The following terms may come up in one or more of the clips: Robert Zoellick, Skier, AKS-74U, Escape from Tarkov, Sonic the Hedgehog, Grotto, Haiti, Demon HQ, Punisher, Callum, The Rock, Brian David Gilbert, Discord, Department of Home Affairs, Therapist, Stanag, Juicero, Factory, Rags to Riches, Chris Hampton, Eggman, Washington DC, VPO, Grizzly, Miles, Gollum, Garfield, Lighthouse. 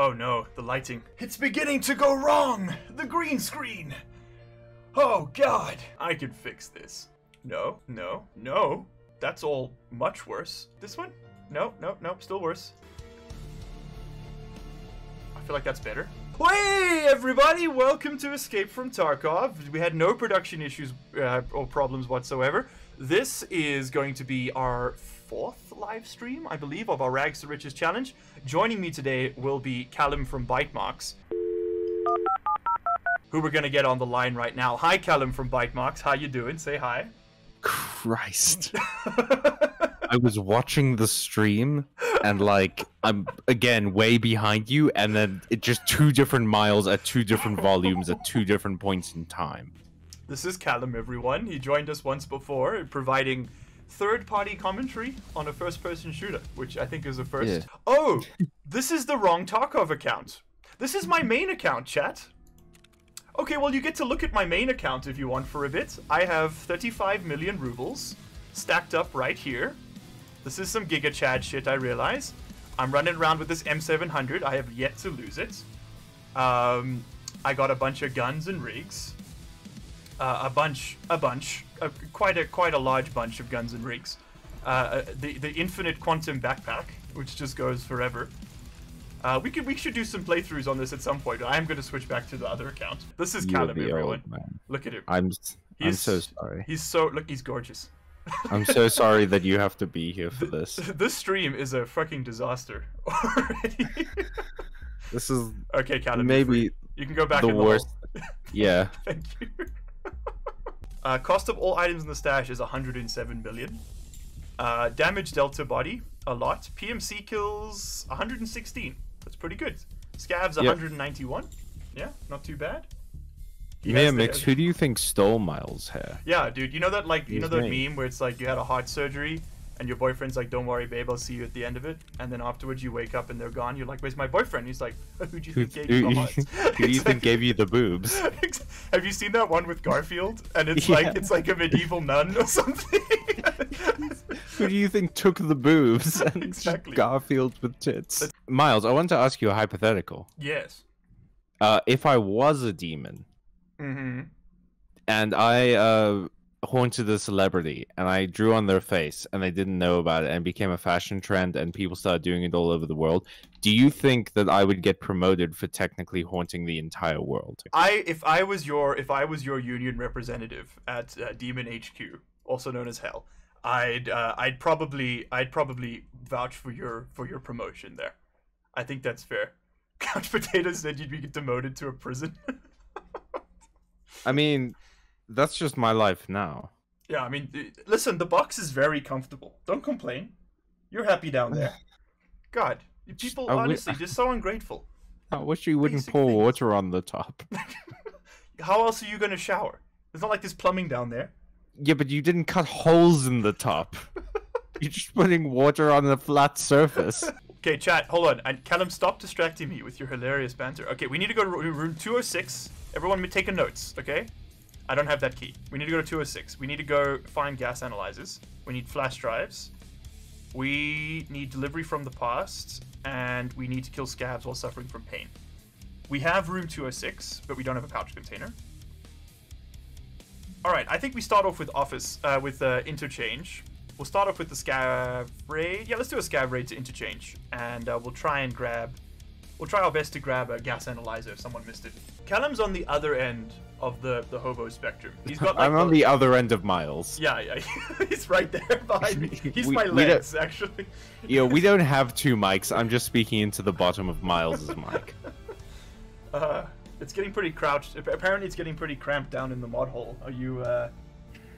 Oh no, the lighting. It's beginning to go wrong! The green screen! Oh god! I can fix this. No, no, no. That's all much worse. This one? No, no, no, still worse. I feel like that's better. Hey everybody, welcome to Escape from Tarkov. We had no production issues or problems whatsoever. This is going to be our fourth live stream, I believe, of our Rags to Riches challenge. Joining me today will be Callum from ByteMarks, who we're going to get on the line right now. Hi Callum from ByteMarks, how you doing? Say hi. Christ. I was watching the stream and like I'm again way behind you, and then it just two different Miles at two different volumes at two different points in time. This is Callum, everyone. He joined us once before, providing third-party commentary on a first-person shooter, which I think is a first. Yeah. Oh, this is the wrong Tarkov account. This is my main account, chat. Okay, well, you get to look at my main account if you want for a bit. I have 35 million rubles stacked up right here. This is some Giga Chad shit, I realize. I'm running around with this M700. I have yet to lose it. I got a bunch of guns and rigs. Quite a large bunch of guns and rigs. The infinite quantum backpack, which just goes forever. We should do some playthroughs on this at some point. I am going to switch back to the other account. This is Callum, everyone. Look at him. I'm so sorry. Look, he's gorgeous. I'm so sorry that you have to be here for this. This stream is a fucking disaster already. This is okay, Callum. Maybe you can go back. The worst. Yeah. Thank you. Cost of all items in the stash is 107 million. Damage dealt to body a lot. PMC kills 116. That's pretty good. Scavs 191. Yeah, not too bad. Miramix, who do you think stole Miles' hair? Yeah, dude, you know that like meme where it's like you had a heart surgery and your boyfriend's like, "Don't worry, babe, I'll see you at the end of it," and then afterwards you wake up and they're gone. You're like, "Where's my boyfriend?" He's like, "Who do you think gave you the heart? Who do you think gave you the boobs?" Have you seen that one with Garfield? And it's like a medieval nun or something. Who do you think took the boobs? And exactly. Garfield with tits. Miles, I want to ask you a hypothetical. Yes. If I was a demon. Mm-hmm. And I haunted a celebrity and I drew on their face and they didn't know about it and became a fashion trend and people started doing it all over the world. Do you think that I would get promoted for technically haunting the entire world? If I was your union representative at Demon HQ, also known as Hell, I'd probably vouch for your promotion there. I think that's fair. Couch Potato said you'd be demoted to a prison. I mean, that's just my life now. Yeah, I mean, listen, the box is very comfortable. Don't complain. You're happy down there. God, people honestly just so ungrateful. I wish you wouldn't pour water on the top. How else are you going to shower? It's not like there's plumbing down there. Yeah, but you didn't cut holes in the top. You're just putting water on the flat surface. Okay, chat, hold on. And Callum, stop distracting me with your hilarious banter. Okay, we need to go to room 206. Everyone taking notes, okay? I don't have that key. We need to go to 206. We need to go find gas analyzers. We need flash drives. We need delivery from the past. And we need to kill scabs while suffering from pain. We have room 206, but we don't have a pouch container. Alright, I think we start off with Interchange. We'll start off with the scav raid. Yeah, let's do a scav raid to Interchange. And we'll try our best to grab a gas analyzer if someone missed it. Callum's on the other end of the hobo spectrum. He's got, like, I'm on the other end of Miles. Yeah, yeah. He's right there behind me. He's my legs, actually. Yeah, we don't have two mics. I'm just speaking into the bottom of Miles' mic. It's getting pretty crouched. Apparently it's getting pretty cramped down in the mod hole. Are you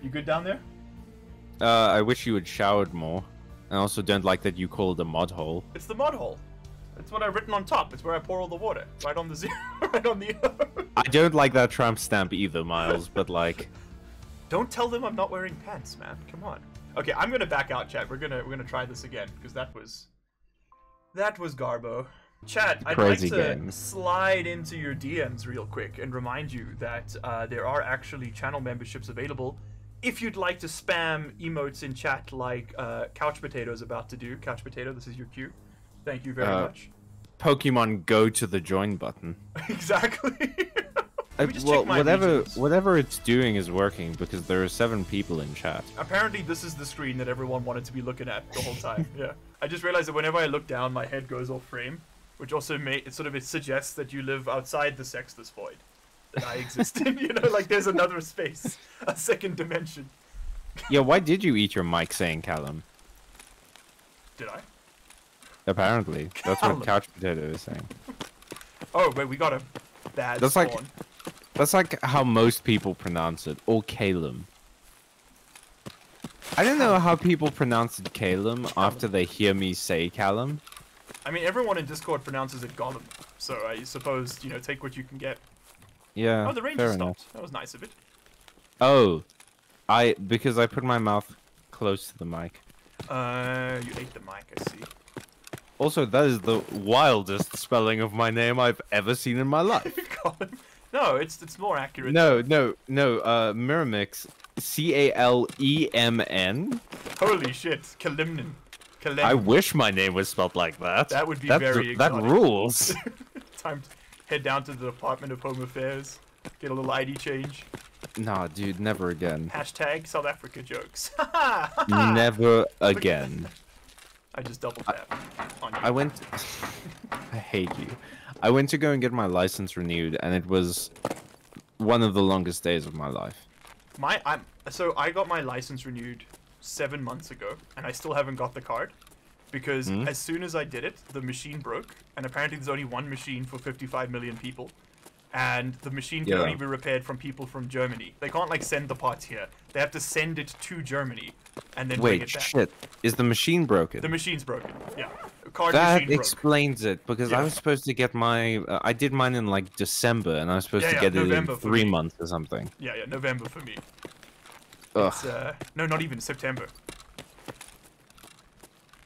you good down there? I wish you had showered more. I also don't like that you call it a mod hole. It's the mod hole. It's what I've written on top. It's where I pour all the water. Right on the zero. Right on the O. I don't like that tramp stamp either, Miles, but like... Don't tell them I'm not wearing pants, man. Come on. Okay, I'm gonna back out, chat. We're gonna try this again, because that was Garbo. Chat, I'd like to slide into your DMs real quick and remind you that there are actually channel memberships available. If you'd like to spam emotes in chat like Couch Potato's about to do. Couch Potato, this is your cue. Thank you very much. Pokemon Go to the join button. Exactly. Well, whatever it's doing is working because there are 7 people in chat. Apparently, this is the screen that everyone wanted to be looking at the whole time. Yeah, I just realized that whenever I look down, my head goes off frame, which also it suggests that you live outside the sexless void that I exist in. You know, like there's another space, a second dimension. Yeah, why did you eat your mic saying Callum? Did I? Apparently, that's what Couch Potato is saying. Oh wait, we got a bad spawn. That's like how most people pronounce it, or Callum. I don't know how people pronounce it Callum after they hear me say Callum. I mean, everyone in Discord pronounces it Gollum, so I suppose, you know, take what you can get. Yeah, oh, the ranger stopped. That was nice of it. Oh, because I put my mouth close to the mic. You ate the mic, I see. Also, that is the wildest spelling of my name I've ever seen in my life. Colin. No, it's more accurate. No, Miramix, C-A-L-E-M-N. Holy shit, Kalimnin. I wish my name was spelled like that. That would be very exotic. That rules. Time to head down to the Department of Home Affairs, get a little ID change. Nah, dude, never again. Hashtag South Africa jokes. Never again. I just double tapped on you. I hate you. I went to go and get my license renewed, and it was one of the longest days of my life. So I got my license renewed 7 months ago, and I still haven't got the card because as soon as I did it, the machine broke, and apparently there's only one machine for 55 million people, and the machine can only be repaired from people from Germany. They can't like send the parts here; they have to send it to Germany and then bring it back. Wait, shit! Is the machine broken? The machine's broken. Yeah. That explains it, because I was supposed to get my... I did mine in, like, December, and I was supposed to get November it in 3 months or something. Yeah, November for me. Ugh. It's, no, not even, September.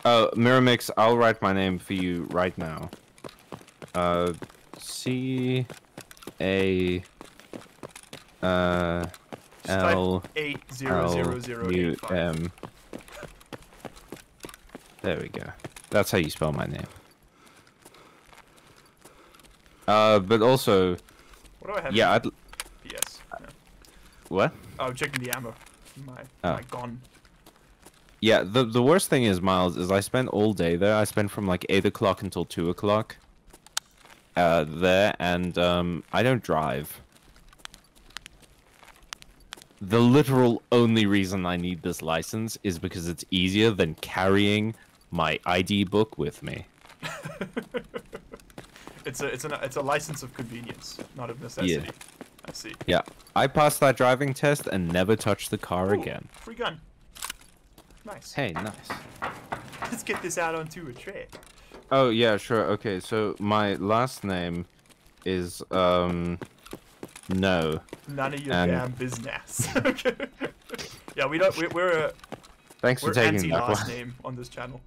Oh, Miramix, I'll write my name for you right now. C-A-L-L-U-M. There we go. That's how you spell my name. But also... What do I have? Yeah, PS. No. What? Oh, checking the ammo. My gun. Yeah, the worst thing is, Miles, is I spent all day there. I spent from like 8 o'clock until 2 o'clock there, and I don't drive. The literal only reason I need this license is because it's easier than carrying my ID book with me. it's a license of convenience, not of necessity. Yeah. I see. Yeah, I passed that driving test and never touched the car again. Free gun. Nice. Hey, nice. Let's get this out onto a tray. Oh yeah, sure. Okay, so my last name is no. None of your damn business. Okay. Yeah, we don't. We're thanks for taking that last name on this channel.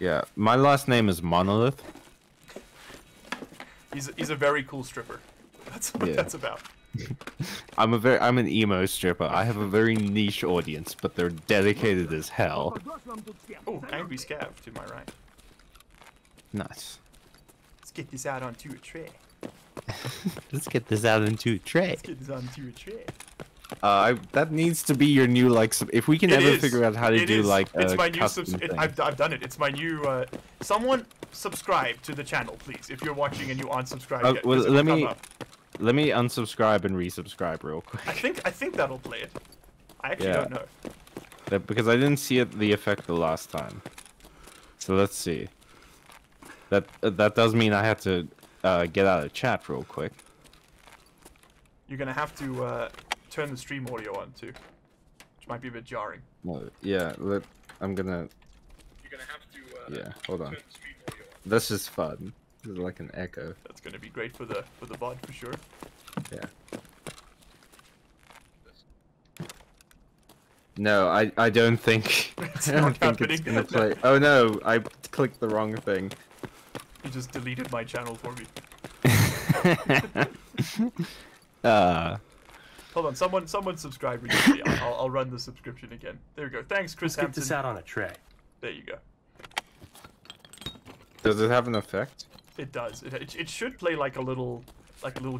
Yeah, my last name is Monolith. He's a very cool stripper. That's what that's about. I'm an emo stripper. I have a very niche audience, but they're dedicated as hell. Oh, angry scav to my right. Nice. Let's get this out onto a tray. Let's get this out onto a tray. Let's get this onto a tray. That needs to be your new, like, if we can ever figure out how to do, like, it's my new I've done it. It's my new, someone subscribe to the channel, please, if you're watching and you aren't subscribed yet. Well, let me unsubscribe and resubscribe real quick. I think that'll play it. I actually don't know. Because I didn't see the effect the last time. So let's see. That does mean I have to, get out of chat real quick. You're gonna have to, turn the stream audio on too, which might be a bit jarring. Well, yeah, I'm gonna. You're gonna have to. Yeah, hold on. Turn the stream audio on. This is fun. This is like an echo. That's gonna be great for the VOD for sure. Yeah. No, I don't think. I don't think it's gonna play. Oh no, I clicked the wrong thing. You just deleted my channel for me. Hold on, someone subscribe. I'll run the subscription again. There we go. Thanks, Chris Hampton. Let's get this out on a tray. There you go. Does it have an effect? It does. It should play like a little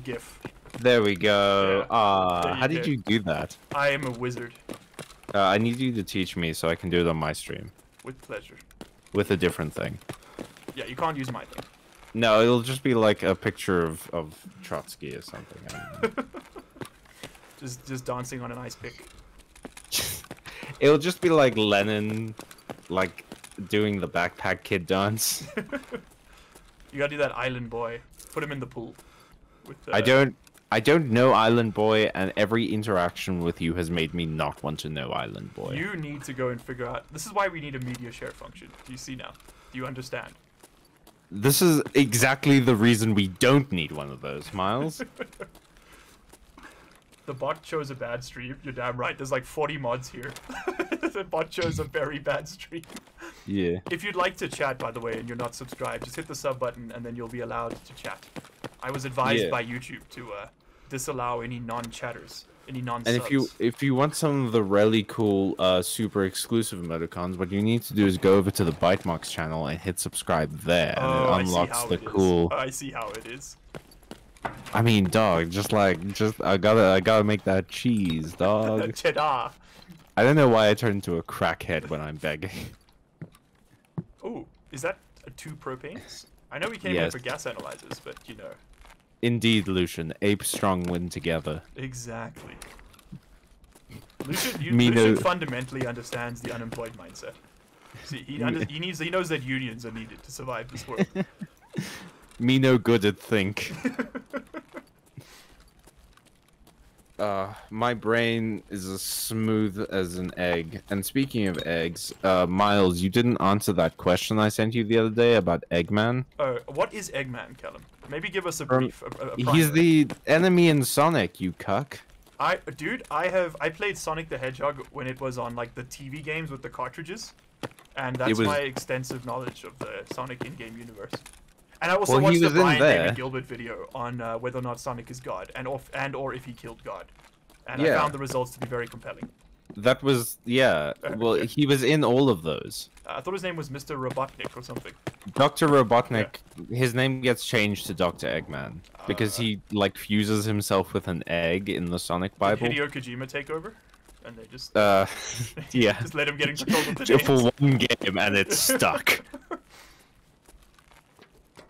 GIF. There we go. How did you do that? I am a wizard. I need you to teach me so I can do it on my stream. With pleasure. With a different thing. Yeah, you can't use my thing. No, it'll just be like a picture of Trotsky or something. I don't know. just dancing on an ice pick. It'll just be like Lenin, like doing the backpack kid dance. You gotta do that Island Boy. Put him in the pool. With the... I don't know Island Boy, and every interaction with you has made me not want to know Island Boy. You need to go and figure out. This is why we need a media share function. Do you see now? Do you understand? This is exactly the reason we don't need one of those, Miles. The bot chose a bad stream. You're damn right. There's like 40 mods here. The bot chose a very bad stream. Yeah. If you'd like to chat, by the way, and you're not subscribed, just hit the sub button and then you'll be allowed to chat. I was advised by YouTube to disallow any non-chatters, any non-subs. And if you want some of the really cool, super exclusive emoticons, what you need to do is go over to the ByteMarks channel and hit subscribe there. Oh, and it unlocks the cool. I see how it is. I mean, dog, I gotta make that cheese, dog. Cheddar. I don't know why I turn into a crackhead when I'm begging. Oh, is that two propanes? I know we came in for gas analyzers, but you know. Indeed, Lucian. Ape strong win together. Exactly. Lucian fundamentally understands the unemployed mindset. See, he knows that unions are needed to survive this world. Me no good at think. My brain is as smooth as an egg. And speaking of eggs, Miles, you didn't answer that question I sent you the other day about Eggman. Oh, what is Eggman, Callum? Maybe give us a brief. He's the enemy in Sonic, you cuck. Dude, I played Sonic the Hedgehog when it was on like the TV games with the cartridges, and that's my extensive knowledge of the Sonic in-game universe. And I also watched the Brian David Gilbert video on whether or not Sonic is God, and or if he killed God. And I found the results to be very compelling. That was, well, he was in all of those. I thought his name was Mr. Robotnik or something. Dr. Robotnik, his name gets changed to Dr. Eggman, because he, like, fuses himself with an egg in the Sonic Bible. Did Hideo Kojima take over? And they just... yeah. Just let him get in control of the names. For one game, and it's stuck.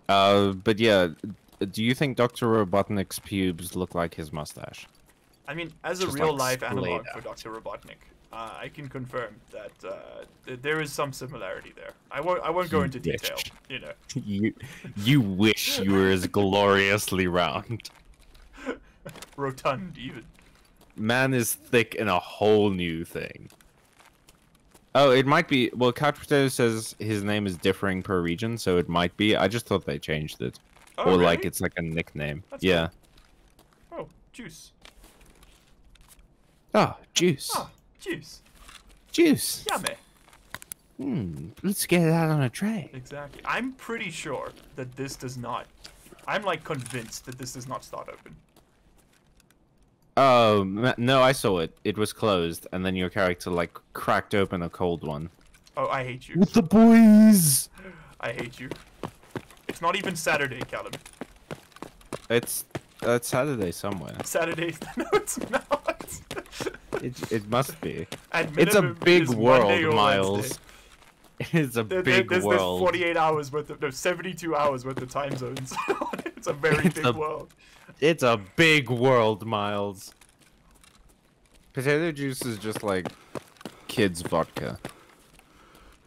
But yeah, do you think Dr. Robotnik's pubes look like his mustache? I mean, as a real-life analog for Dr. Robotnik, I can confirm that there is some similarity there. I won't go into detail, you know. You wish you were as gloriously round. Rotund, even. Man is thick in a whole new thing. Oh, it might be. Well, Couch Potato says his name is differing per region, so it might be. I just thought they changed it. Oh, or really? Like it's like a nickname. That's cool. Oh, Juice. Oh, Juice. Oh, Juice. Juice. Yummy. Let's get it out on a tray. Exactly. I'm pretty sure that this does not. I'm like convinced that this does not start open. Oh, no, I saw it. It was closed, and then your character, like, cracked open a cold one. Oh, I hate you. With the boys! I hate you. It's not even Saturday, Callum. It's Saturday somewhere. Saturday? No, it's not. It must be. It's a big world, Miles. It's a big world. There's 48 hours worth of... No, 72 hours worth of time zones. It's a very big world. It's a big world, Miles. Potato juice is just like kids' vodka.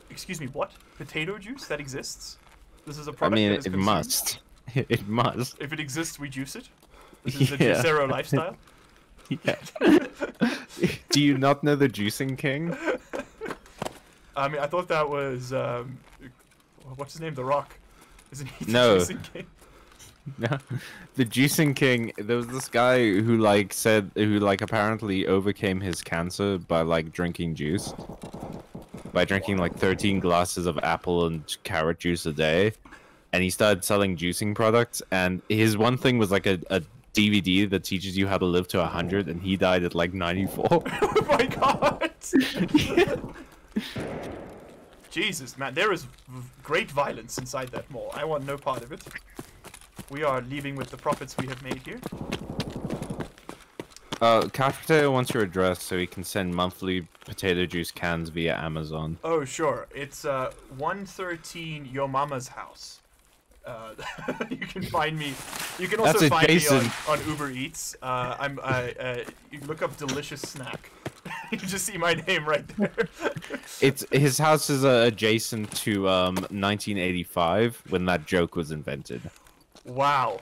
Excuse me, what? Potato juice? That exists? This is a product. I mean, it must. It must. If it exists, we juice it. This is the Juicero lifestyle. Yeah. Do you not know the Juicing King? I mean, I thought that was what's his name? The Rock. Isn't he the Juicing King? No, the Juicing King. There was this guy who like said apparently overcame his cancer by like drinking juice, by drinking like 13 glasses of apple and carrot juice a day, and he started selling juicing products. And his one thing was like a DVD that teaches you how to live to 100, and he died at like 94. Oh my god! Jesus, man, there is great violence inside that mall. I want no part of it. We are leaving with the profits we have made here. Couch Potato wants your address so he can send monthly potato juice cans via Amazon. Oh, sure. It's 113 Your Mama's House. You can find me. You can also find me on Uber Eats. You look up delicious snack. You just see my name right there. It's his house is adjacent to 1985 when that joke was invented. Wow,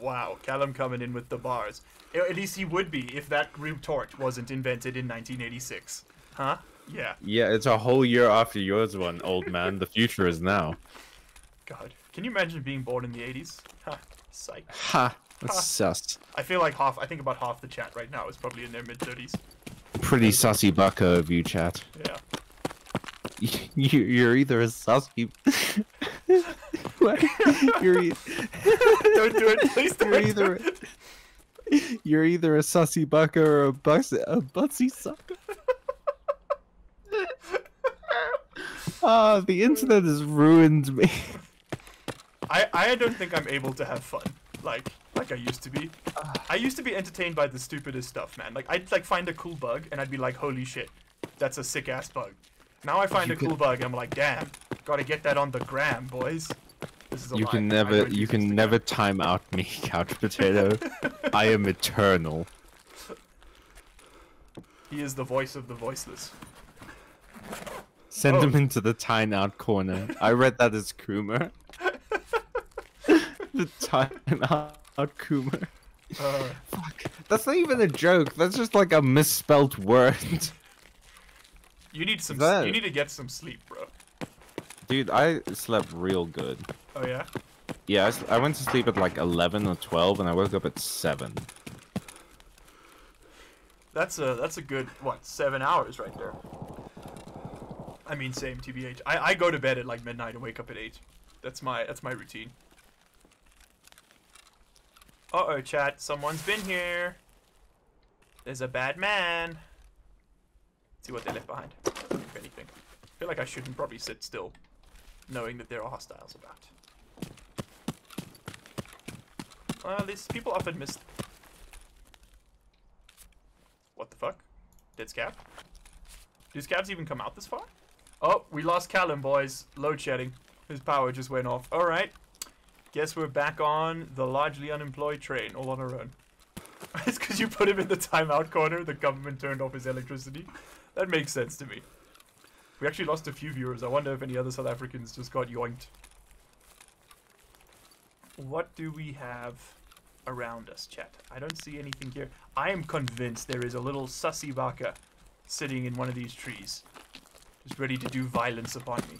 wow, Callum coming in with the bars. At least he would be if that retort wasn't invented in 1986, huh? Yeah. Yeah, it's a whole year after yours one, old man. The future is now. God, can you imagine being born in the 80s? Ha, psych. Ha, that's sus. I feel like I think about half the chat right now is probably in their mid-30s. Pretty sussy bucko of you, chat. Yeah. You're either a sussy... Don't do it, please don't. You're either a sussy bucko or a butsy sucker. Ah, the internet has ruined me. I don't think I'm able to have fun like I used to be. I used to be entertained by the stupidest stuff, man. Like, I'd like find a cool bug and I'd be like, holy shit, that's a sick ass bug. Now I find a cool bug and I'm like, damn, gotta get that on the gram, boys. This is a you can never time out me, Couch Potato. I am eternal. He is the voice of the voiceless. Send him into the time out corner. I read that as Coomer. The time out Coomer. Fuck. That's not even a joke. That's just like a misspelt word. You need some. You need to get some sleep, bro. Dude, I slept real good. Oh yeah. Yeah, I went to sleep at like 11 or 12, and I woke up at 7. That's a good what 7 hours right there. I mean, same TBH. I go to bed at like midnight and wake up at 8. That's my routine. Uh-oh, chat. Someone's been here. There's a bad man. See what they left behind, if anything. I feel like I shouldn't probably sit still, knowing that there are hostiles about. Well, these people often miss... What the fuck? Dead scab? Do scabs even come out this far? Oh, we lost Callum, boys. Load shedding. His power just went off. Alright. Guess we're back on the largely unemployed train, all on our own. It's because you put him in the timeout corner, the government turned off his electricity. That makes sense to me. We actually lost a few viewers. I wonder if any other South Africans just got yoinked. What do we have around us, chat? I don't see anything here. I am convinced there is a little sussy baka sitting in one of these trees, just ready to do violence upon me.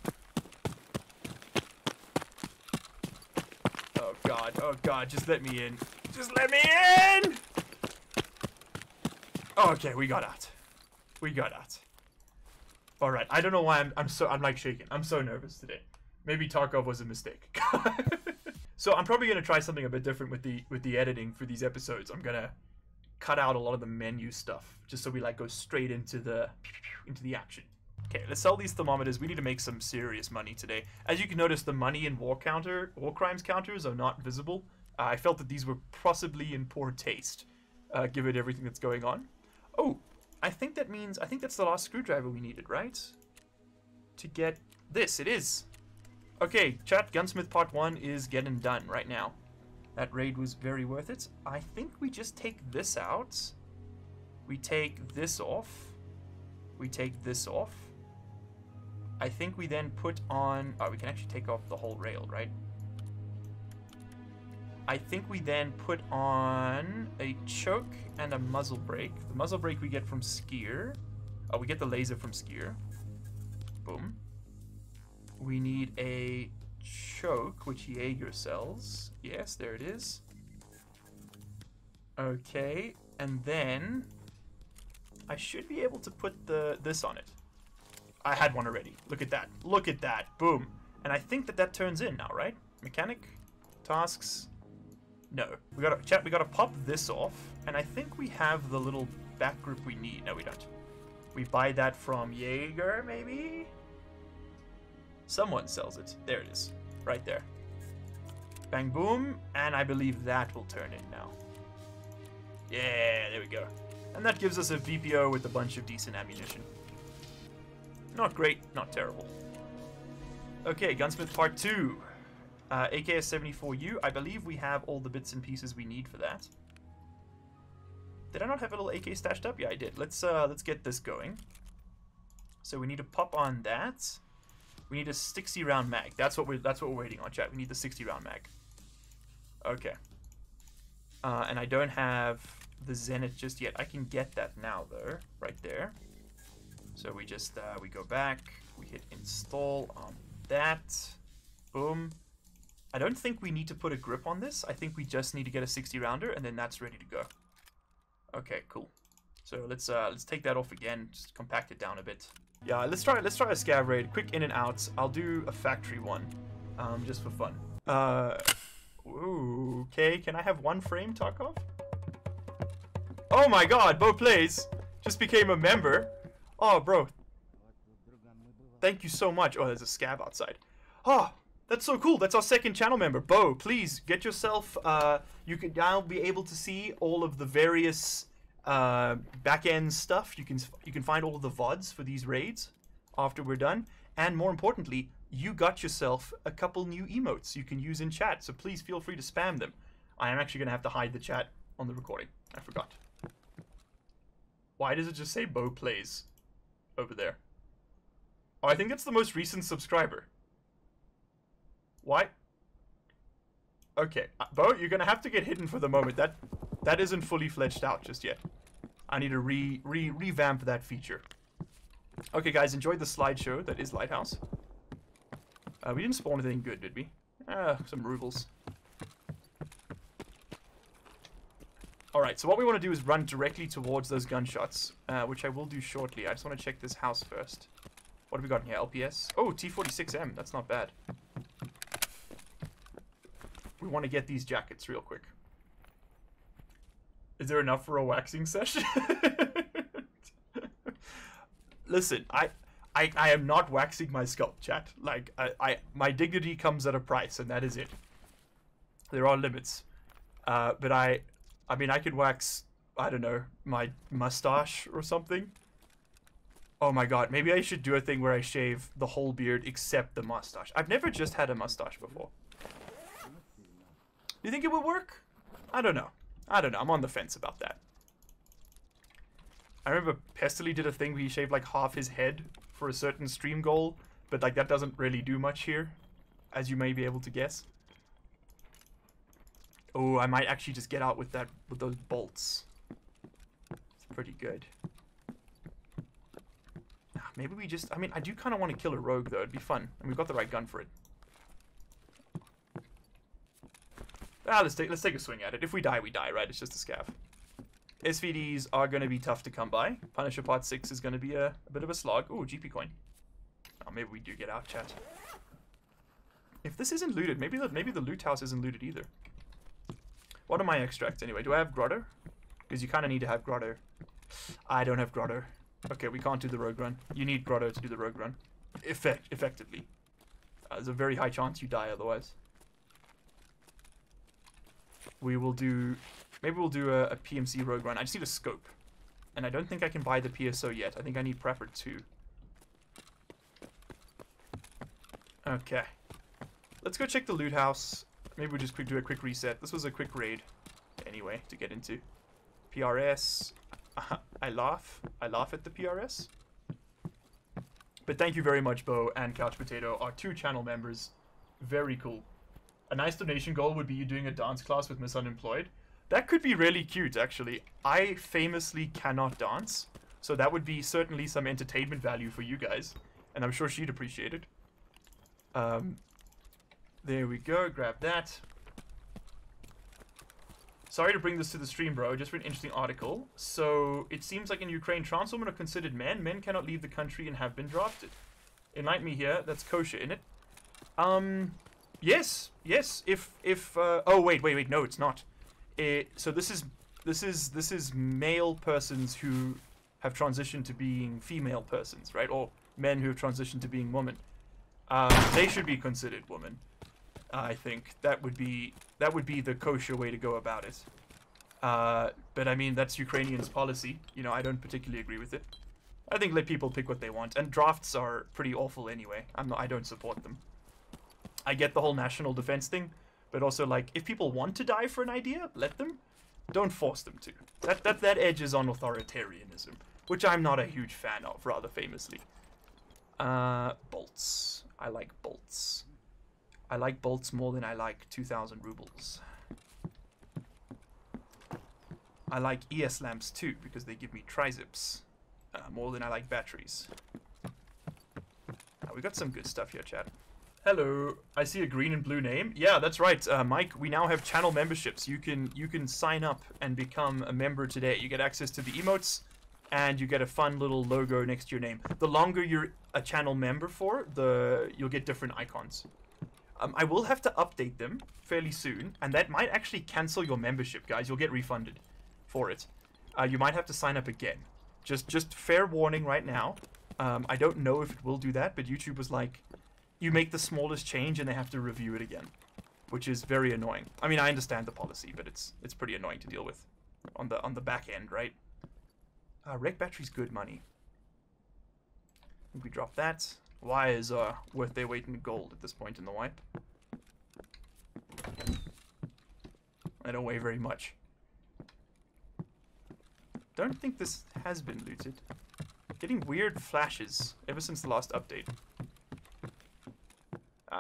Oh god, just let me in. Just let me in! Okay, we got out. We got out. Alright, I don't know why I'm like shaking. I'm so nervous today. Maybe Tarkov was a mistake. So I'm probably gonna try something a bit different with the editing for these episodes. I'm gonna cut out a lot of the menu stuff, just so we like go straight into the action. Okay, let's sell these thermometers. We need to make some serious money today. As you can notice, the money in war crimes counters are not visible. I felt that these were possibly in poor taste, given everything that's going on. Oh, I think that's the last screwdriver we needed, right? To get this, it is. Okay, chat, Gunsmith Part 1 is getting done right now. That raid was very worth it. I think we just take this out. We take this off. We take this off. I think we then put on... Oh, we can actually take off the whole rail, right? I think we then put on a choke and a muzzle brake. The muzzle brake we get from Skier. Oh, we get the laser from Skier. Boom. We need a choke, which Jaeger sells. Yes, there it is. Okay, and then... I should be able to put this on it. I had one already. Look at that. Look at that. Boom. And I think that turns in now, right? Mechanic? Tasks? No. We gotta pop this off. And I think we have the little back group we need. No, we don't. We buy that from Jaeger, maybe? Someone sells it. There it is. Right there. Bang, boom. And I believe that will turn in now. Yeah, there we go. And that gives us a VPO with a bunch of decent ammunition. Not great, not terrible. Okay, Gunsmith Part 2. AKS-74U. I believe we have all the bits and pieces we need for that. Did I not have a little AK stashed up? Yeah, I did. Let's get this going. So we need to pop on that. We need a 60-round mag. That's what we're waiting on, chat. We need the 60-round mag. Okay. And I don't have the Zenith just yet. I can get that now though, right there. So we just we go back. We hit install on that. Boom. I don't think we need to put a grip on this. I think we just need to get a 60-rounder, and then that's ready to go. Okay, cool. So let's take that off again. Just compact it down a bit. Yeah, let's try a scav raid. Quick in and out. I'll do a factory one, just for fun. Okay. Can I have one frame, Tarkov? Oh my God, Bo Plays just became a member. Oh, bro. Thank you so much. Oh, there's a scab outside. Oh, that's so cool. That's our second channel member, Bo. Please get yourself. You can now be able to see all of the various back-end stuff. You can find all of the VODs for these raids after we're done. And more importantly, you got yourself a couple new emotes you can use in chat. So please feel free to spam them. I am actually going to have to hide the chat on the recording. I forgot. Why does it just say Bo Plays over there? Oh, I think that's the most recent subscriber. Why? Okay, Bo, you're gonna have to get hidden for the moment. That isn't fully fleshed out just yet. I need to revamp that feature. Okay, guys, enjoyed the slideshow that is Lighthouse. We didn't spawn anything good, did we? Some rubles. Alright, so what we want to do is run directly towards those gunshots, which I will do shortly. I just want to check this house first. What have we got in here? LPS? Oh, T46M. That's not bad. We want to get these jackets real quick. Is there enough for a waxing session? Listen, I am not waxing my scalp, chat. Like, my dignity comes at a price, and that is it. There are limits. But I mean, I could wax, I don't know, my mustache or something. Oh my God, maybe I should do a thing where I shave the whole beard except the mustache. I've never just had a mustache before. Do you think it would work? I don't know. I'm on the fence about that. I remember Pestily did a thing where he shaved like half his head for a certain stream goal, but like that doesn't really do much here, as you may be able to guess. Oh, I might actually just get out with that, with those bolts. It's pretty good. Maybe we just, I mean, I do kind of want to kill a rogue though. It'd be fun. And we've got the right gun for it. Let's take a swing at it. If we die, we die, right? It's just a scav. SVDs are going to be tough to come by. Punisher Part 6 is going to be a bit of a slog. Ooh, GP coin. Oh, maybe we do get out, chat. If this isn't looted, maybe the loot house isn't looted either. What are my extracts anyway? Do I have Grotto? Because you kind of need to have Grotto. I don't have Grotto. Okay, we can't do the rogue run. You need Grotto to do the rogue run. Effectively. There's a very high chance you die otherwise. We will do... Maybe we'll do a PMC rogue run. I just need a scope. And I don't think I can buy the PSO yet. I think I need Prepper 2. Okay. Let's go check the loot house. Maybe we'll just do a quick reset. This was a quick raid anyway to get into. PRS... I laugh at the PRS. But thank you very much, Bo and Couch Potato, our two channel members. Very cool. A nice donation goal would be you doing a dance class with Miss Unemployed. That could be really cute, actually. I famously cannot dance, so that would be certainly some entertainment value for you guys, and I'm sure she'd appreciate it. There we go. Grab that. Sorry to bring this to the stream, bro. Just for an interesting article. So, it seems like in Ukraine, trans women are considered men. Men cannot leave the country and have been drafted. Enlighten me here. That's kosher, innit? Yes. Oh, wait. No, it's not. So this is male persons who have transitioned to being female persons, right? Or men who have transitioned to being women. They should be considered women. I think that would be the kosher way to go about it. But I mean, that's Ukrainians' policy. You know, I don't particularly agree with it. I think let people pick what they want, and drafts are pretty awful anyway. I don't support them. I get the whole national defense thing, but also, like, if people want to die for an idea, let them. Don't force them to. That edges on authoritarianism, which I'm not a huge fan of, rather famously. Bolts. I like bolts. I like bolts more than I like 2,000 rubles. I like ES lamps too, because they give me trizips. More than I like batteries. We got some good stuff here, chat. Hello, I see a green and blue name. Yeah, that's right, Mike. We now have channel memberships. You can sign up and become a member today. You get access to the emotes, and you get a fun little logo next to your name. The longer you're a channel member for, you'll get different icons. I will have to update them fairly soon, and that might actually cancel your membership, guys. You'll get refunded for it. You might have to sign up again. Just fair warning right now. I don't know if it will do that, but YouTube was like, you make the smallest change and they have to review it again, which is very annoying. I mean, I understand the policy, but it's pretty annoying to deal with on the back end, right? Wreck battery's good money. I think we drop that. Wires are worth their weight in gold at this point in the wipe. I don't weigh very much. Don't think this has been looted. Getting weird flashes ever since the last update.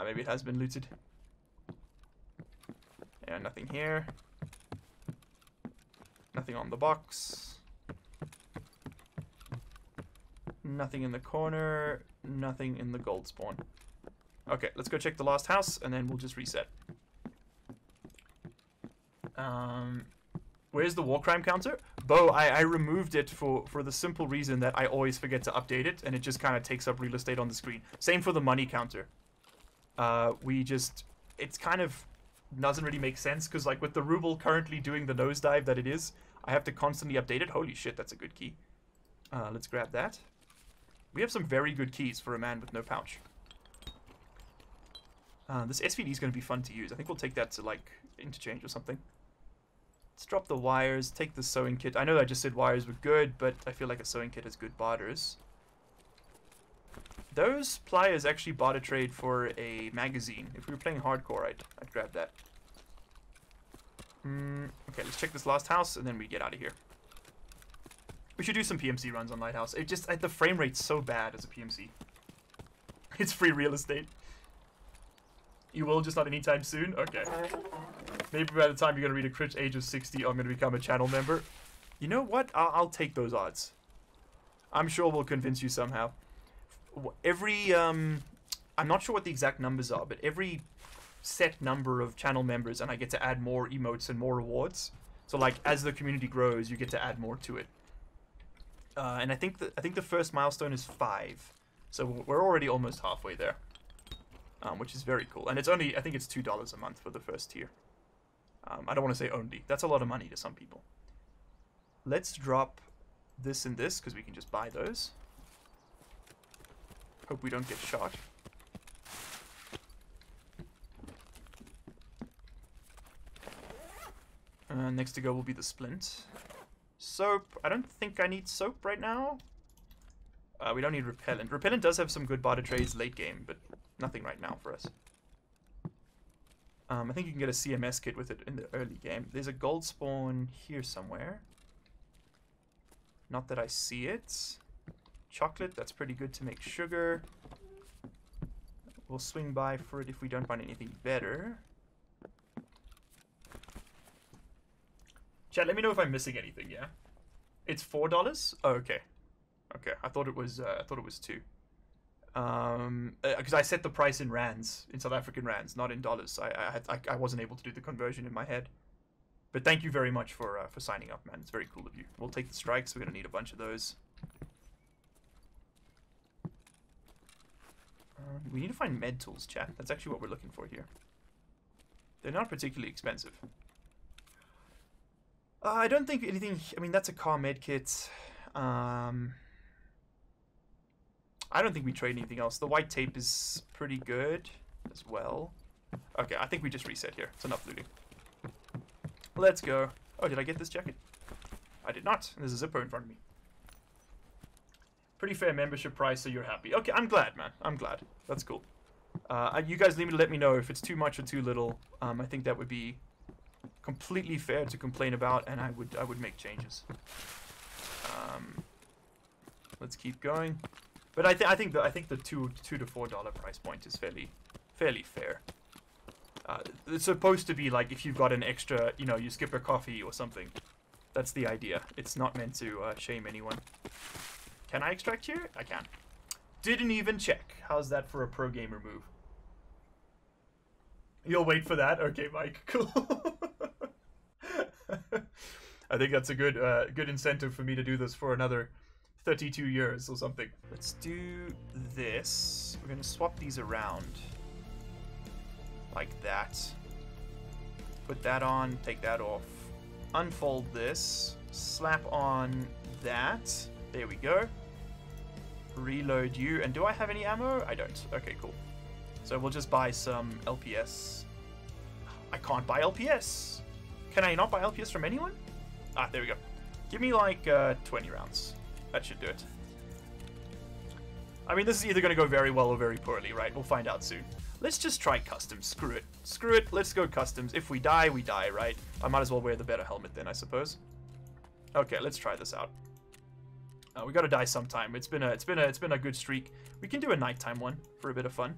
Maybe it has been looted. Yeah, nothing here. Nothing on the box. Nothing in the corner. Nothing in the gold spawn. Okay, let's go check the last house and then we'll just reset. Where's the war crime counter? Bo, I removed it for the simple reason that I always forget to update it, and it just kind of takes up real estate on the screen. Same for the money counter. It's kind of doesn't really make sense, because like with the ruble currently doing the nosedive that it is, I have to constantly update it. Holy shit, that's a good key. Let's grab that. We have some very good keys for a man with no pouch. This SVD is going to be fun to use. I think we'll take that to like Interchange or something. Let's drop the wires, take the sewing kit. I know I just said wires were good, but I feel like a sewing kit has good barters. Those pliers actually barter trade for a magazine. If we were playing hardcore, I'd grab that. Okay, let's check this last house, and then we get out of here. We should do some PMC runs on Lighthouse. It just, the frame rate's so bad as a PMC. It's free real estate. You will, just not anytime soon? Okay. Maybe by the time you're going to read a crit age of 60, I'm going to become a channel member. You know what? I'll take those odds. I'm sure we'll convince you somehow. Every, I'm not sure what the exact numbers are, but every set number of channel members, and I get to add more emotes and more rewards. So, like, as the community grows, you get to add more to it. And I think the first milestone is 5, so we're already almost halfway there, which is very cool. And it's only, I think it's $2 a month for the first tier. I don't want to say only. That's a lot of money to some people. Let's drop this and this because we can just buy those. Hope we don't get shot. Next to go will be the splint. Soap. I don't think I need soap right now. We don't need repellent. Repellent does have some good barter trades late game, but nothing right now for us. I think you can get a CMS kit with it in the early game. There's a gold spawn here somewhere. Not that I see it. Chocolate, that's pretty good to make sugar. We'll swing by for it if we don't find anything better. Chat, let me know if I'm missing anything, yeah? It's $4? Oh, okay. Okay, I thought it was 2. Because I set the price in rands, in South African rands, not in dollars. I wasn't able to do the conversion in my head. But thank you very much for signing up, man. It's very cool of you. We'll take the strikes. We're going to need a bunch of those. We need to find med tools, chat. That's actually what we're looking for here. They're not particularly expensive. I don't think anything... I mean, that's a car med kit. I don't think we trade anything else. The white tape is pretty good as well. Okay, I think we just reset here. It's enough looting. Let's go. Oh, did I get this jacket? I did not. There's a zipper in front of me. Pretty fair membership price, so you're happy. Okay, I'm glad, man. I'm glad. That's cool. You guys need to let me know if it's too much or too little. I think that would be completely fair to complain about, and I would make changes. Let's keep going. But I think the $2 to $4 price point is fairly fair. It's supposed to be like if you've got an extra, you know, you skip a coffee or something. That's the idea. It's not meant to shame anyone. Can I extract here? I can. Didn't even check. How's that for a pro gamer move? You'll wait for that? Okay, Mike. Cool. I think that's a good good incentive for me to do this for another 32 years or something. Let's do this. We're going to swap these around. Like that. Put that on. Take that off. Unfold this. Slap on that. There we go. Reload you. And do I have any ammo? I don't. Okay, cool. So we'll just buy some LPS. I can't buy LPS. Can I not buy LPS from anyone? Ah, there we go. Give me like 20 rounds. That should do it. I mean, this is either going to go very well or very poorly, right? We'll find out soon. Let's just try customs. Screw it. Screw it. Let's go customs. If we die, we die, right? I might as well wear the better helmet then, I suppose. Okay, let's try this out. We gotta die sometime. It's been a good streak. We can do a nighttime one for a bit of fun.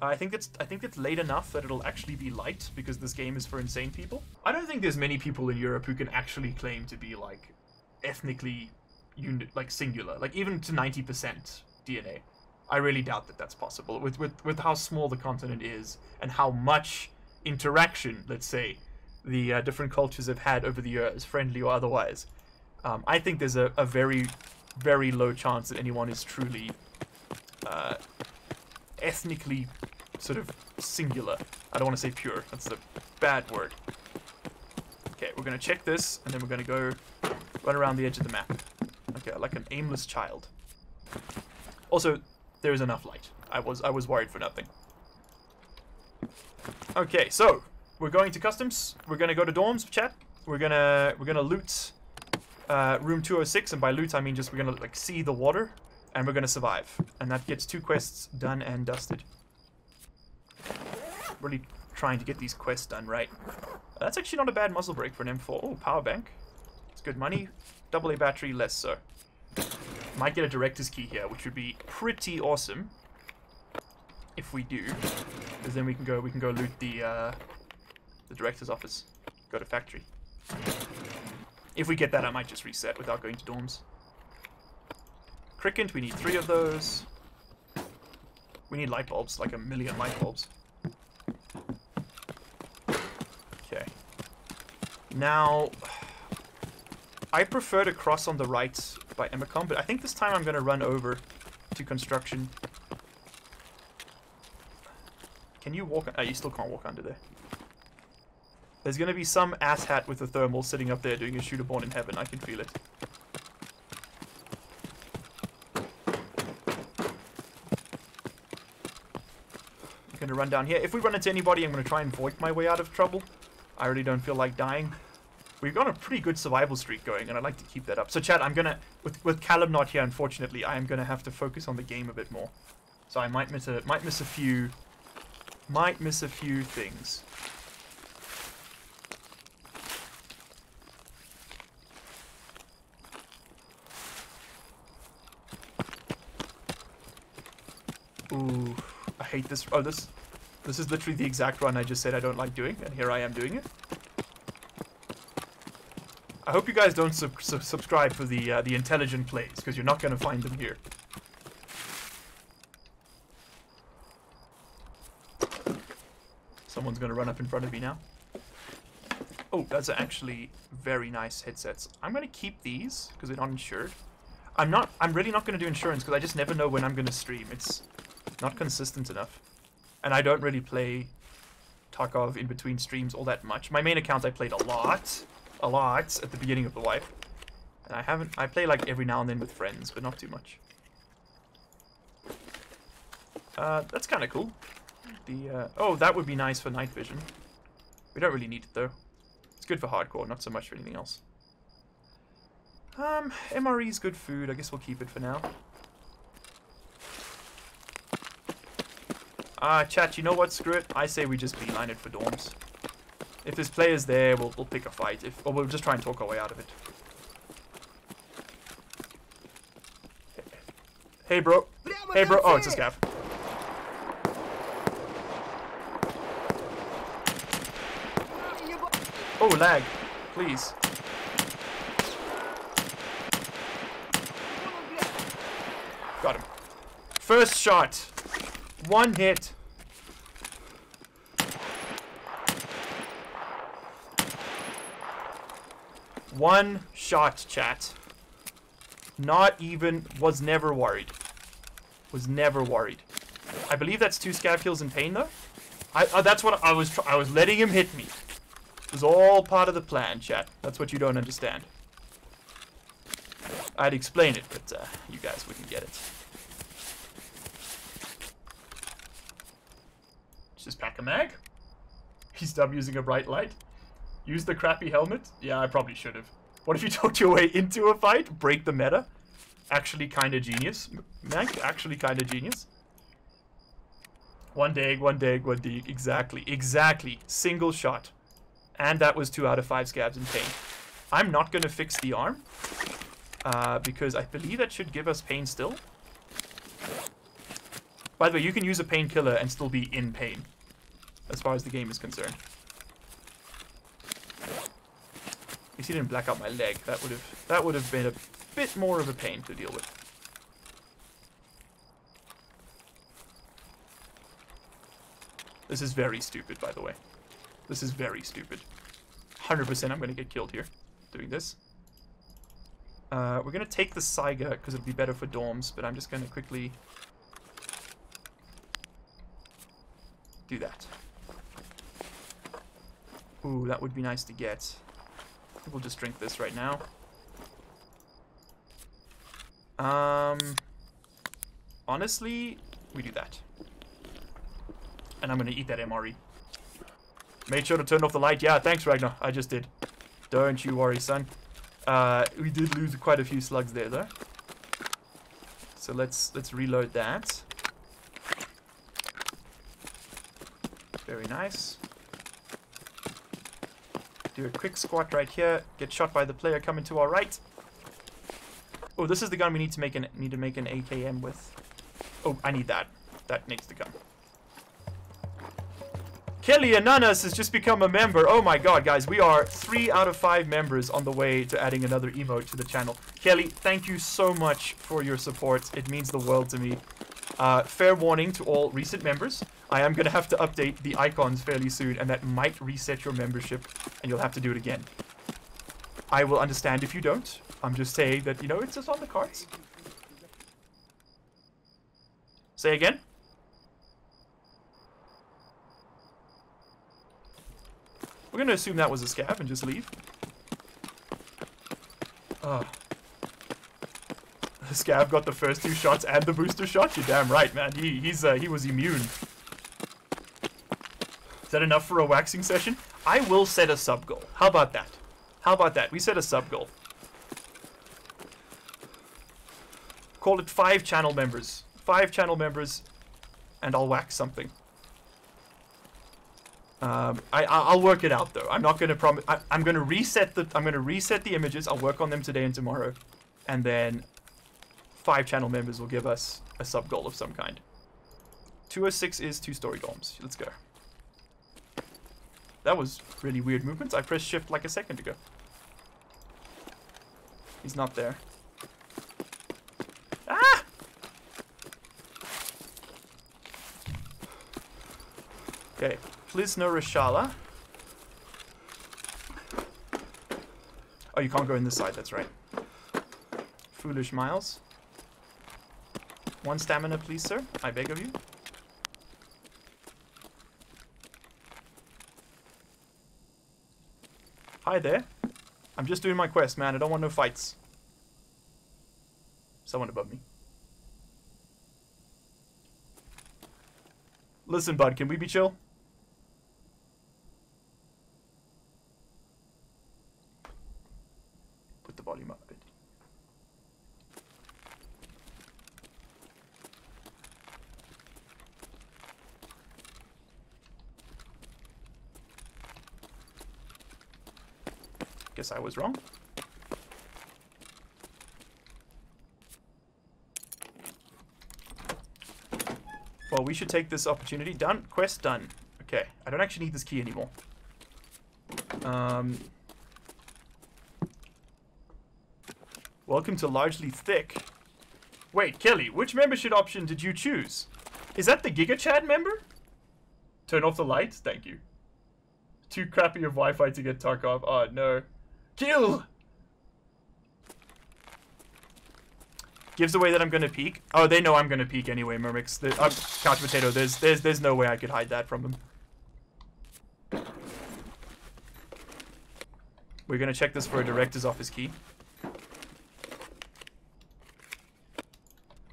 I think it's late enough that it'll actually be light because this game is for insane people. I don't think there's many people in Europe who can actually claim to be like ethnically like singular, like even to 90% DNA. I really doubt that that's possible with how small the continent is and how much interaction, let's say, the different cultures have had over the years, friendly or otherwise. I think there's a very, very low chance that anyone is truly ethnically sort of singular. I don't want to say pure. That's a bad word. Okay, we're going to check this, and then we're going to go run around the edge of the map. Okay, like an aimless child. Also, there is enough light. I was worried for nothing. Okay, so we're going to customs. We're going to go to dorms, chat. We're gonna loot. Room 206, and by loot I mean just we're gonna like see the water, and we're gonna survive, and that gets 2 quests done and dusted. Really trying to get these quests done right. That's actually not a bad muzzle break for an M4. Oh, power bank. It's good money. AA battery, less so. Might get a director's key here, which would be pretty awesome if we do, because then we can go loot the director's office. Go to factory. If we get that, I might just reset without going to dorms. Cricket, we need 3 of those. We need light bulbs, like a million light bulbs. Okay. Now, I prefer to cross on the right by Emicom, but I think this time I'm going to run over to construction. Can you walk? Oh, you still can't walk under there. There's going to be some asshat with a thermal sitting up there doing a shooter born in heaven. I can feel it. I'm going to run down here. If we run into anybody, I'm going to try and void my way out of trouble. I really don't feel like dying. We've got a pretty good survival streak going, and I'd like to keep that up. So, chat, I'm going to... With Callum not here, unfortunately, I am going to have to focus on the game a bit more. So I might miss a few things. Ooh, I hate this. Oh, this is literally the exact run I just said I don't like doing, and here I am doing it. I hope you guys don't subscribe for the intelligent plays, because you're not going to find them here. Someone's going to run up in front of me now. Oh, those are actually very nice headsets. I'm going to keep these, because they're not insured. I'm really not going to do insurance, because I just never know when I'm going to stream. It's not consistent enough, and I don't really play Tarkov in between streams all that much. My main account I played a lot at the beginning of the wipe, and I play like every now and then with friends, but not too much. That's kind of cool. The oh, that would be nice for night vision. We don't really need it though. It's good for hardcore, not so much for anything else. MRE is good food. I guess we'll keep it for now. Chat, you know what? Screw it. I say we just beeline it for dorms. If there's players there, we'll pick a fight. If or we'll just try and talk our way out of it. Hey, bro. Hey, bro. Oh, it's a scav. Oh, lag. Please. Got him. First shot. One hit. One shot, chat. Not even, was never worried. Was never worried. I believe that's two scav kills in pain, though. That's what I was. I was letting him hit me. It was all part of the plan, chat. That's what you don't understand. I'd explain it, but you guys wouldn't get it. Just pack a mag. He's stop using a bright light. Use the crappy helmet. Yeah, I probably should have. What if you talked your way into a fight? Break the meta. Actually kind of genius. Mag, actually kind of genius. One dig, one dig, one dig. Exactly, exactly. Single shot. And that was 2 out of 5 scabs in pain. I'm not going to fix the arm. Because I believe that should give us pain still. By the way, you can use a painkiller and still be in pain. As far as the game is concerned. At least he didn't black out my leg. That would have been a bit more of a pain to deal with. This is very stupid, by the way. This is very stupid. 100% I'm going to get killed here doing this. We're going to take the Saiga because it'll be better for dorms, but I'm just going to quickly do that. Ooh, that would be nice to get. We'll just drink this right now. Honestly, we do that. And I'm going to eat that MRE. Made sure to turn off the light. Yeah, thanks, Ragnar. I just did. Don't you worry, son. We did lose quite a few slugs there, though. So let's reload that. Very nice. Do a quick squat right here. Get shot by the player coming to our right. Oh, this is the gun we need to make an AKM with. Oh, I need that. That makes the gun. Kelly Ananas has just become a member. Oh my god, guys. We are 3 out of 5 members on the way to adding another emote to the channel. Kelly, thank you so much for your support. It means the world to me. Fair warning to all recent members. I am going to have to update the icons fairly soon, and that might reset your membership, and you'll have to do it again. I will understand if you don't. I'm just saying that, you know, it's just on the cards. Say again? We're going to assume that was a scab and just leave. Oh. The scab got the first 2 shots and the booster shot? You're damn right, man. He was immune. Is that enough for a waxing session? I will set a sub goal. How about that? How about that? We set a sub goal. Call it 5 channel members. 5 channel members, and I'll wax something. I'll work it out though. I'm not gonna promise. I'm gonna reset the images. I'll work on them today and tomorrow, and then 5 channel members will give us a sub goal of some kind. 206 is 2-story dorms. Let's go. That was really weird movements. I pressed shift like a second ago. He's not there. Ah! Okay. Plizna Rashala. Oh, you can't go in this side. That's right. Foolish Miles. 1 stamina, please, sir. I beg of you. Hi there. I'm just doing my quest, man. I don't want no fights. Someone above me. Listen, bud, can we be chill? Put the volume up a bit. Guess I was wrong. Well, we should take this opportunity. Done. Quest done. Okay. I don't actually need this key anymore. Welcome to Largely Thick. Wait, Kelly, which membership option did you choose? Is that the GigaChad member? Turn off the lights? Thank you. Too crappy of Wi-Fi to get Tarkov. Oh, no. Kill! Gives away that I'm gonna peek. Oh, they know I'm gonna peek anyway, Miramix. Couch Potato, there's no way I could hide that from them. We're gonna check this for a director's office key.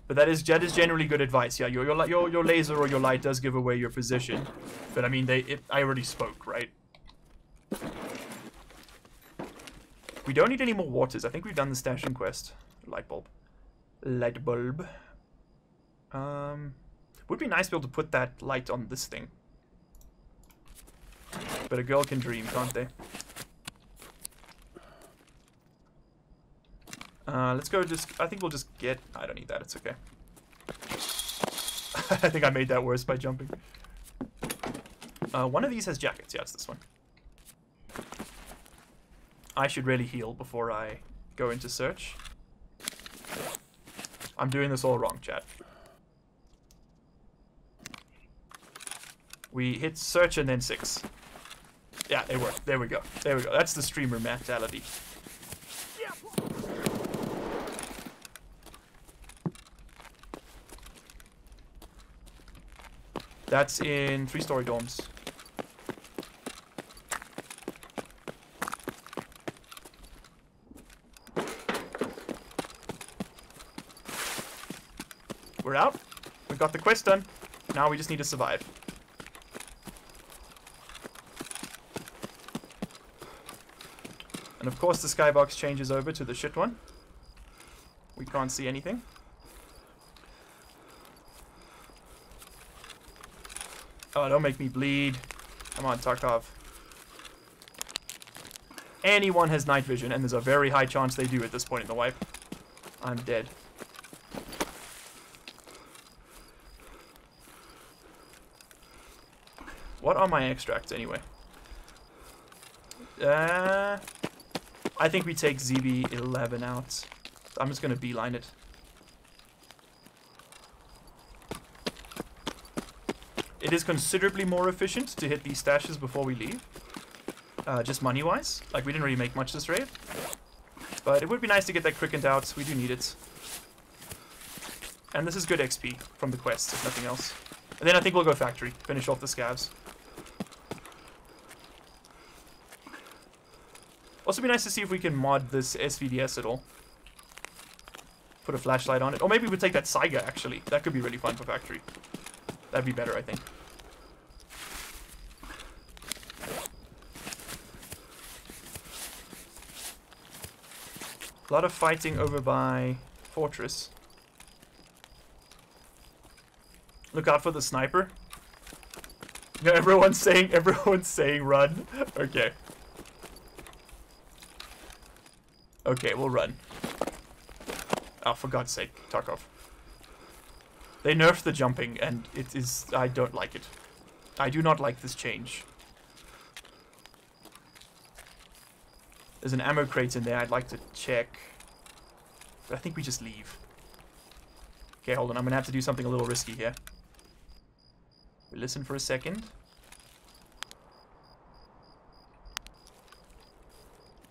But that is generally good advice. Yeah, your laser or your light does give away your position. But I mean, I already spoke, right? We don't need any more waters. I think we've done the stashing quest. Light bulb. Would be nice to be able to put that light on this thing. But a girl can dream, can't they? Let's go I think we'll just get... I don't need that, it's okay. I think I made that worse by jumping. One of these has jackets. Yeah, it's this one. I should really heal before I go into search. I'm doing this all wrong, chat. We hit search and then 6. Yeah, it worked. There we go. There we go. That's the streamer mentality. Yeah. That's in 3-story dorms. We're out. We've got the quest done. Now we just need to survive. And of course the skybox changes over to the shit one. We can't see anything. Oh, don't make me bleed. Come on, Tarkov. Anyone has night vision, and there's a very high chance they do at this point in the wipe. I'm dead. What are my extracts, anyway? I think we take ZB11 out. I'm just going to beeline it. It is considerably more efficient to hit these stashes before we leave. Just money-wise. Like, we didn't really make much this raid. But it would be nice to get that quickened out. We do need it. And this is good XP from the quest, if nothing else. And then I think we'll go factory. Finish off the scavs. Also be nice to see if we can mod this SVDS at all. Put a flashlight on it. Or maybe we'll take that Saiga, actually. That could be really fun for factory. That'd be better, I think. A lot of fighting over by Fortress. Look out for the sniper. No, everyone's saying run. Okay. Okay, we'll run. Oh, for God's sake, Tarkov. They nerfed the jumping, and it is... I don't like it. I do not like this change. There's an ammo crate in there I'd like to check. But I think we just leave. Okay, hold on. I'm going to have to do something a little risky here. We listen for a second.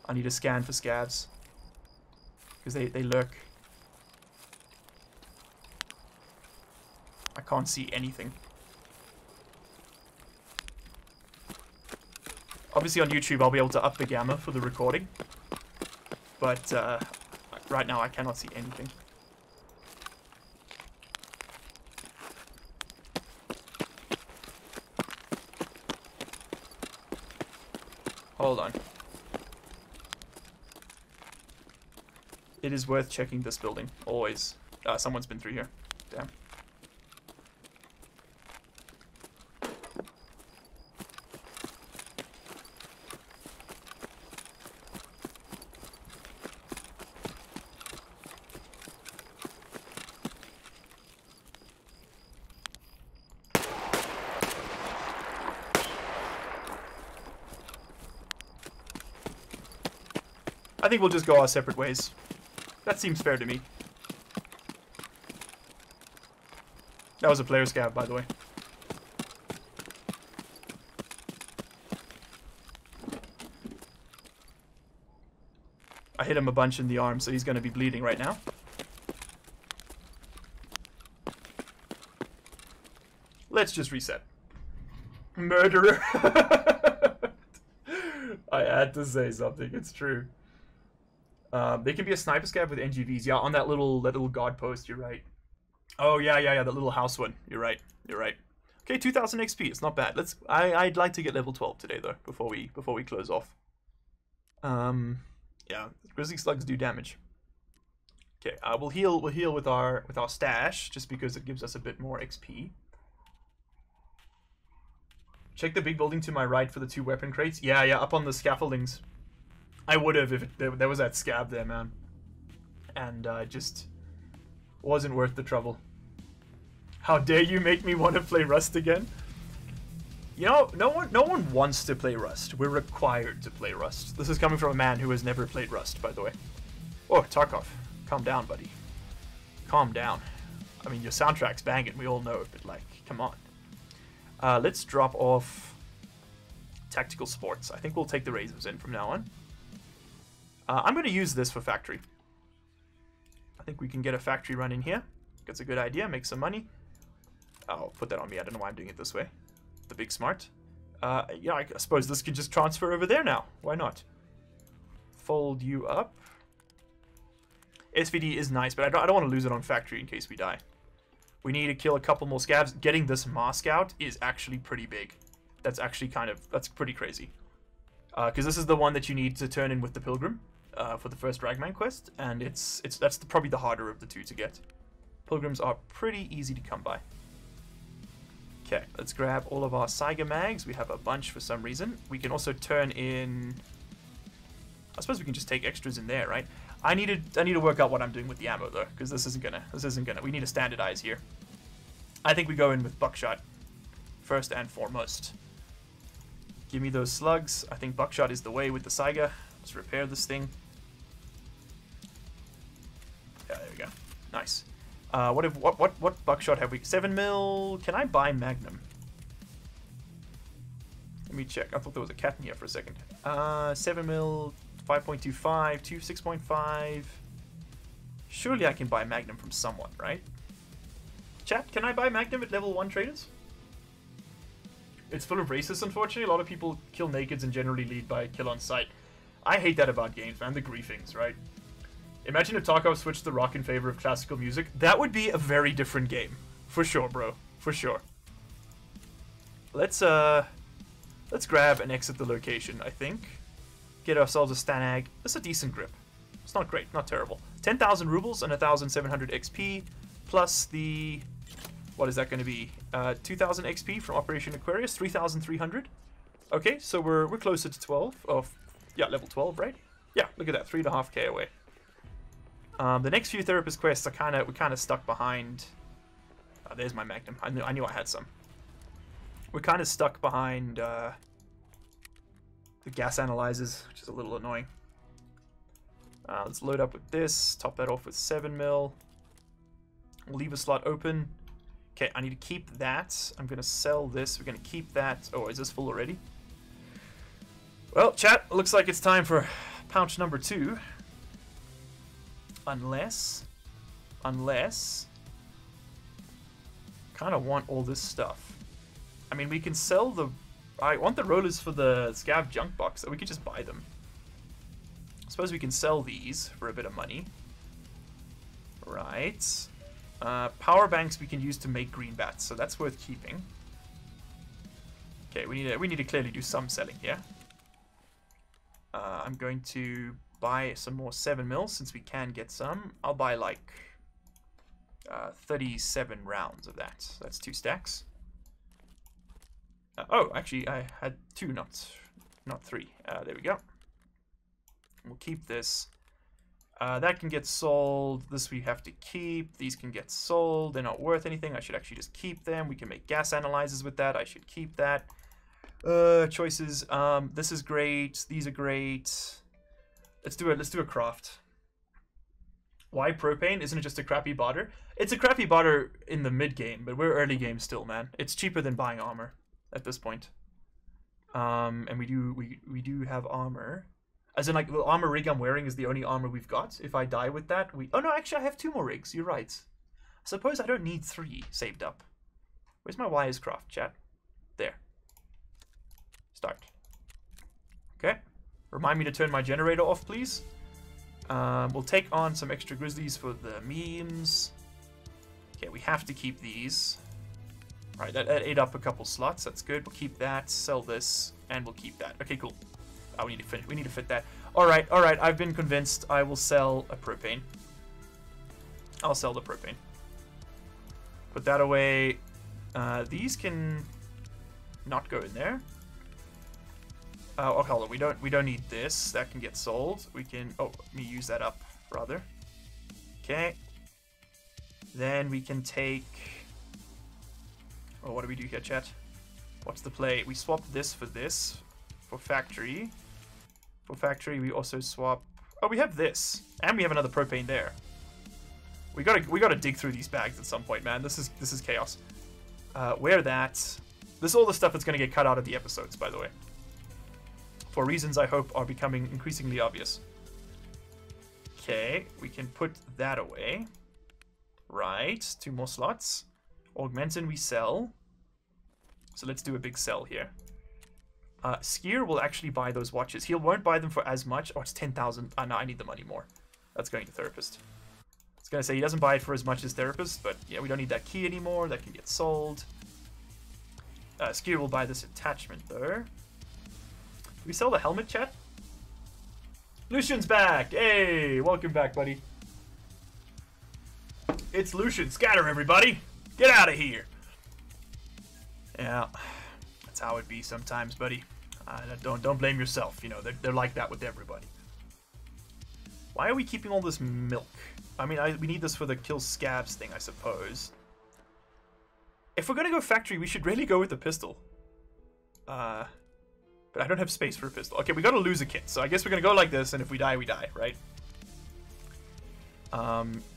I need a scan for scavs. Because they lurk. I can't see anything. Obviously on YouTube I'll be able to up the gamma for the recording. But right now I cannot see anything. Hold on. It is worth checking this building, always. Someone's been through here. Damn. I think we'll just go our separate ways. That seems fair to me. That was a player scav, by the way. I hit him a bunch in the arm, so he's going to be bleeding right now. Let's just reset. Murderer! I had to say something, it's true. They can be a sniper scav with NGVs. Yeah, on that little guard post, you're right. Oh, yeah, that little house one. You're right, Okay, 2,000 XP, it's not bad. Let's. I'd like to get level 12 today, though, before we close off. Yeah, grizzly slugs do damage. Okay, we'll heal with our stash, just because it gives us a bit more XP. Check the big building to my right for the 2 weapon crates. Yeah, up on the scaffoldings. I would have if there was that scab there, man. And just wasn't worth the trouble. How dare you make me want to play Rust again? You know, no one wants to play Rust. We're required to play Rust. This is coming from a man who has never played Rust, by the way. Oh, Tarkov. Calm down, buddy. Calm down. I mean, your soundtrack's banging. We all know it, but like, come on. Let's drop off tactical sports. I think we'll take the razors in from now on. I'm going to use this for factory. I think we can get a factory run in here. That's a good idea. Make some money. I'll put that on me. I don't know why I'm doing it this way. The big smart. Yeah, I suppose this could just transfer over there now. Why not? Fold you up. SVD is nice, but I don't want to lose it on factory in case we die. We need to kill a couple more scavs. Getting this mask out is actually pretty big. That's actually that's pretty crazy. Because this is the one that you need to turn in with the Pilgrim. For the first Ragman quest, and that's probably the harder of the two to get. Pilgrims are pretty easy to come by. Okay, let's grab all of our Saiga mags. We have a bunch for some reason. We can also turn in. I suppose we can just take extras in there, right? I need to work out what I'm doing with the ammo though, because this isn't gonna. We need to standardize here. I think we go in with buckshot first and foremost. Give me those slugs. I think buckshot is the way with the Saiga. Let's repair this thing. Yeah, there we go. Nice. What buckshot have we? 7mm. Can I buy Magnum? Let me check. I thought there was a cat in here for a second. 7mm, 5.25, 2.6.5. Surely I can buy Magnum from someone, right? Chat, can I buy Magnum at level 1 traders? It's full of racists, unfortunately. A lot of people kill nakeds and generally lead by kill on sight. I hate that about games, man. The griefings, right? Imagine if Tarkov switched the rock in favor of classical music. That would be a very different game. For sure, bro. For sure. Let's grab and exit the location, I think. Get ourselves a Stanag. That's a decent grip. It's not great, not terrible. 10,000 rubles and 1,700 XP. Plus the... What is that going to be? 2,000 XP from Operation Aquarius. 3,300. Okay, so we're closer to 12. Oh, yeah, level 12, right? Yeah, look at that, 3.5k away. The next few therapist quests are we're kind of stuck behind. There's my Magnum. I knew I had some. We're kind of stuck behind the gas analyzers, which is a little annoying. Let's load up with this. Top that off with 7mm. Leave a slot open. Okay, I need to keep that. I'm gonna sell this. We're gonna keep that. Oh, is this full already? Well, chat, looks like it's time for pouch number 2. Unless... kind of want all this stuff. I mean, we can sell the... I want the rollers for the scav junk box, so we could just buy them. I suppose we can sell these for a bit of money. Right. Power banks we can use to make green bats, so that's worth keeping. Okay, we need to clearly do some selling here. I'm going to buy some more 7mm since we can get some. I'll buy like 37 rounds of that. So that's 2 stacks. Oh, actually, I had 2, not 3. There we go. We'll keep this. That can get sold. This we have to keep. These can get sold. They're not worth anything. I should actually just keep them. We can make gas analyzers with that. I should keep that. Choices. This is great. These are great. Let's do it. Let's do a craft. Why propane? Isn't it just a crappy barter? It's a crappy barter in the mid game, but we're early game still, man. It's cheaper than buying armor at this point. And we do have armor. As in, like, the armor rig I'm wearing is the only armor we've got. If I die with that, we... Oh, no, actually, I have 2 more rigs. You're right. I suppose I don't need 3 saved up. Where's my Wisecraft, chat? There. Start. Okay. Remind me to turn my generator off, please. We'll take on some extra grizzlies for the memes. Okay, we have to keep these. All right, that ate up a couple slots. That's good. We'll keep that, sell this, and we'll keep that. Okay, cool. Oh, we need to fit that. All right, I've been convinced. I will sell a propane. I'll sell the propane. Put that away. These can not go in there. Oh, hold on. We don't need this. That can get sold. We can... Oh, let me use that up, rather. Okay. Then we can take... Oh, what do we do here, chat? What's the play? We swap this for this. For factory. For factory, we also swap... Oh, we have this. And we have another propane there. We gotta dig through these bags at some point, man. This is chaos. Wear that. This is all the stuff that's gonna get cut out of the episodes, by the way. For reasons I hope are becoming increasingly obvious. Okay, we can put that away. Right, 2 more slots. Augmentin we sell. So let's do a big sell here. Skier will actually buy those watches. He won't buy them for as much. Oh, it's 10,000. No, I need the money more. That's going to Therapist. I was going to say he doesn't buy it for as much as Therapist, but yeah, we don't need that key anymore. That can get sold. Skier will buy this attachment, though. Can we sell the helmet, chat? Lucian's back! Hey! Welcome back, buddy. It's Lucian. Scatter, everybody! Get out of here! Yeah... how it be sometimes, buddy. Don't blame yourself, you know. They're like that with everybody. Why are we keeping all this milk? I mean, we need this for the kill scabs thing, I suppose. If we're gonna go factory, we should really go with the pistol. But I don't have space for a pistol. Okay, we gotta lose a kit, so I guess we're gonna go like this, and if we die, we die, right?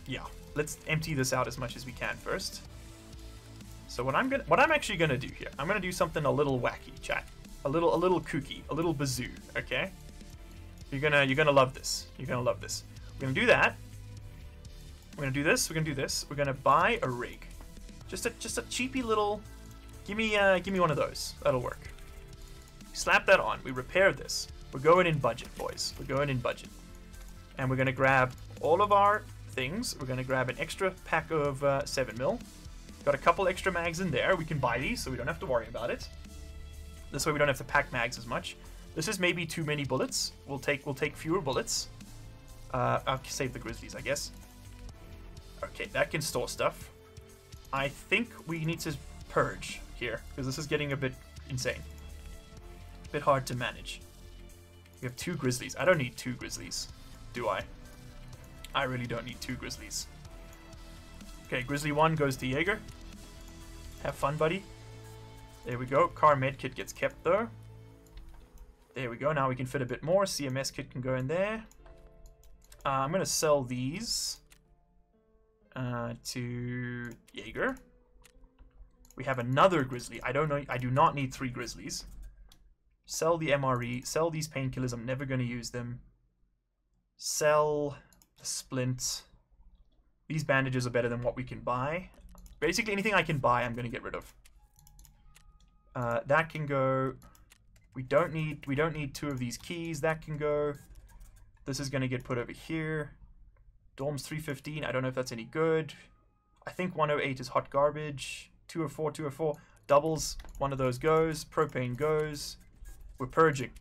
Yeah. Let's empty this out as much as we can first. So what I'm actually gonna do here, I'm gonna do something a little wacky, chat, a little kooky, a little bazoo. Okay, you're gonna love this. You're gonna love this. We're gonna do that. We're gonna do this. We're gonna do this. We're gonna buy a rig, just a cheapy little. Give me one of those. That'll work. Slap that on. We repair this. We're going in budget, boys. We're going in budget, and we're gonna grab all of our things. We're gonna grab an extra pack of 7mm. Got a couple extra mags in there. We can buy these, so we don't have to worry about it. This way we don't have to pack mags as much. This is maybe too many bullets. We'll take fewer bullets. I'll save the grizzlies, I guess. Okay, that can store stuff. I think we need to purge here, because this is getting a bit insane. A bit hard to manage. We have 2 grizzlies. I don't need 2 grizzlies, do I? I really don't need 2 grizzlies. Okay, Grizzly 1 goes to Jaeger. Have fun, buddy. There we go. Car med kit gets kept, though. There we go. Now we can fit a bit more. CMS kit can go in there. I'm going to sell these to Jaeger. We have another Grizzly. I don't know. I do not need 3 Grizzlies. Sell the MRE. Sell these painkillers. I'm never going to use them. Sell the splint. These bandages are better than what we can buy. Basically, anything I can buy, I'm going to get rid of. That can go. We don't need 2 of these keys. That can go. This is going to get put over here. Dorms 315. I don't know if that's any good. I think 108 is hot garbage. 204. Doubles. One of those goes. Propane goes. We're purging.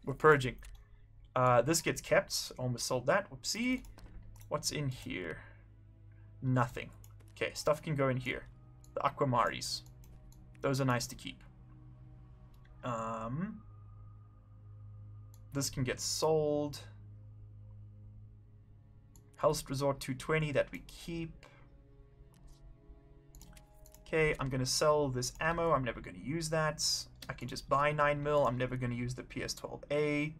This gets kept. Almost sold that. Whoopsie. What's in here? Nothing. Okay, stuff can go in here. The Aquamaris. Those are nice to keep. This can get sold. Health Resort 220 that we keep. Okay, I'm going to sell this ammo. I'm never going to use that. I can just buy 9 mil. I'm never going to use the PS12A.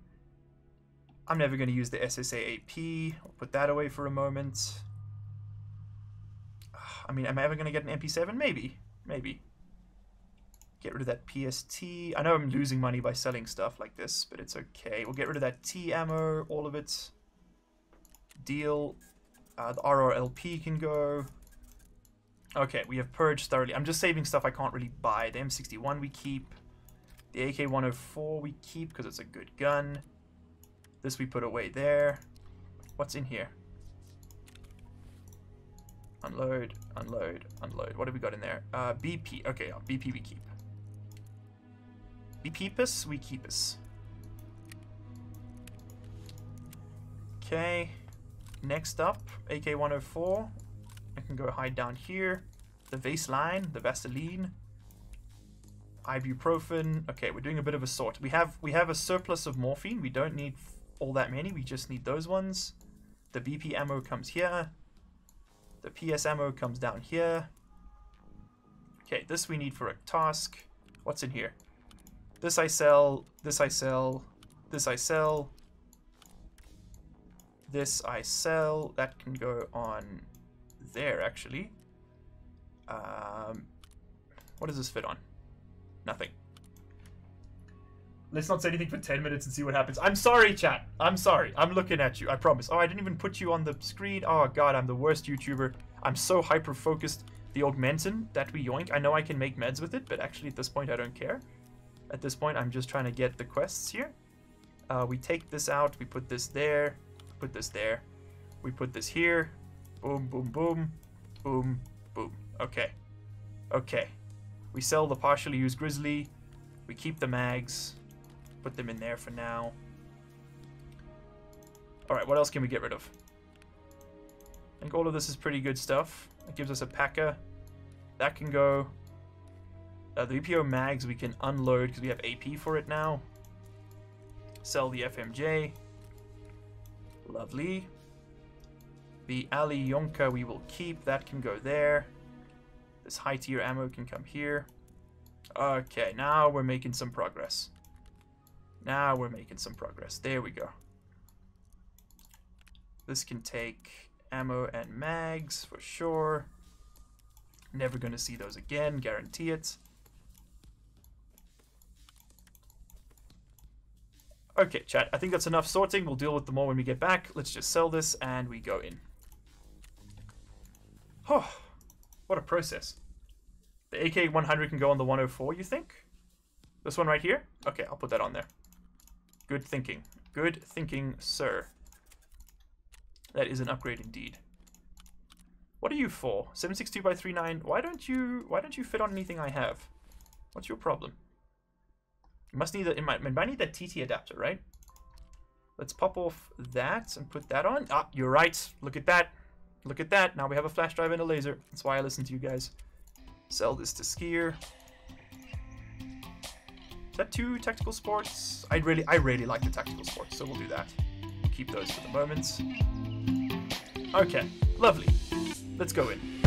I'm never going to use the SSAAP. I'll put that away for a moment. I mean, am I ever going to get an MP7? Maybe. Maybe. Get rid of that PST. I know I'm losing money by selling stuff like this, but it's okay. We'll get rid of that T ammo, all of it. Deal. The RRLP can go. Okay, we have purged thoroughly. I'm just saving stuff I can't really buy. The M61 we keep. The AK-104 we keep because it's a good gun. This we put away there. What's in here? Unload, unload, unload. What have we got in there? BP. Okay, BP we keep. BP-us, we keep us. Okay. Next up, AK-104. I can go hide down here. The Vaseline, the Vaseline. Ibuprofen. Okay, we're doing a bit of a sort. We have a surplus of morphine. We don't need all that many. We just need those ones. The BP ammo comes here. The PS ammo comes down here. Okay, this we need for a task. What's in here? This I sell. This I sell. This I sell. This I sell. That can go on there, actually. What does this fit on? Nothing. Let's not say anything for 10 minutes and see what happens. I'm sorry, chat. I'm sorry. I'm looking at you. I promise. Oh, I didn't even put you on the screen. Oh, God, I'm the worst YouTuber. I'm so hyper-focused. The augmentin that we yoink. I know I can make meds with it, but actually at this point, I don't care. At this point, I'm just trying to get the quests here. We take this out. We put this there. Put this there. We put this here. Boom, boom, boom. Boom, boom. Okay. Okay. We sell the partially used grizzly. We keep the mags. Put them in there for now. Alright, what else can we get rid of? I think all of this is pretty good stuff. It gives us a packer. That can go. The EPO mags we can unload because we have AP for it now. Sell the FMJ. Lovely. The Ali Yonka we will keep. That can go there. This high tier ammo can come here. Okay, now we're making some progress. Now we're making some progress. There we go. This can take ammo and mags for sure. Never going to see those again. Guarantee it. Okay, chat. I think that's enough sorting. We'll deal with them all when we get back. Let's just sell this and we go in. Oh, what a process. The AK-100 can go on the 104, you think? This one right here? Okay, I'll put that on there. Good thinking. Good thinking, sir. That is an upgrade indeed. What are you for? 762 by 39. Why don't you fit on anything I have? What's your problem? You must need that. It might need that TT adapter, right? Let's pop off that and put that on. Ah, you're right. Look at that. Look at that. Now we have a flash drive and a laser. That's why I listen to you guys. Sell this to Skier. Is that 2 tactical sports? I really like the tactical sports, so we'll do that. We'll keep those for the moment. Okay, lovely. Let's go in.